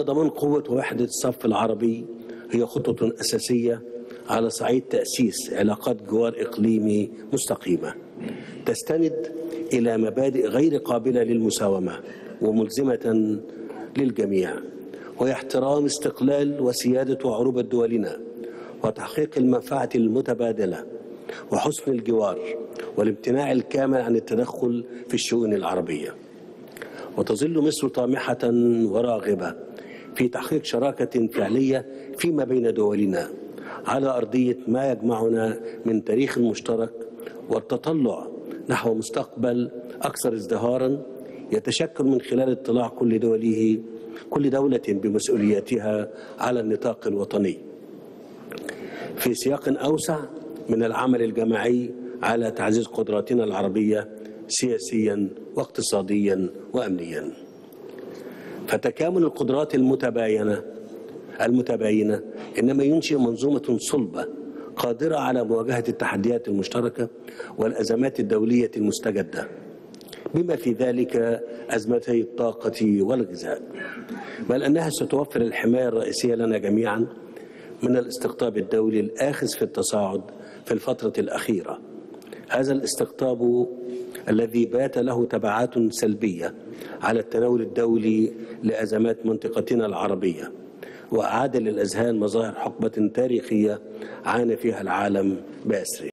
ضمان قوة ووحدة الصف العربي هي خطوة أساسية على صعيد تأسيس علاقات جوار إقليمي مستقيمة تستند إلى مبادئ غير قابلة للمساومة وملزمة للجميع، وهي احترام استقلال وسيادة وعروبة دولنا وتحقيق المنفعة المتبادلة وحسن الجوار والامتناع الكامل عن التدخل في الشؤون العربية. وتظل مصر طامحة وراغبة في تحقيق شراكة فعلية فيما بين دولنا على أرضية ما يجمعنا من تاريخ مشترك والتطلع نحو مستقبل أكثر ازدهارا يتشكل من خلال اطلاع كل دولة بمسؤولياتها على النطاق الوطني في سياق أوسع من العمل الجماعي على تعزيز قدراتنا العربية سياسيا واقتصاديا وأمنيا. فتكامل القدرات المتباينة إنما ينشئ منظومة صلبة قادرة على مواجهة التحديات المشتركة والأزمات الدولية المستجدة بما في ذلك أزمتي الطاقة والغذاء، بل أنها ستوفر الحماية الرئيسية لنا جميعا من الاستقطاب الدولي الآخذ في التصاعد في الفترة الأخيرة. هذا الاستقطاب الذي بات له تبعات سلبية على التناول الدولي لأزمات منطقتنا العربية وأعاد للأذهان مظاهر حقبة تاريخية عانى فيها العالم بأسره.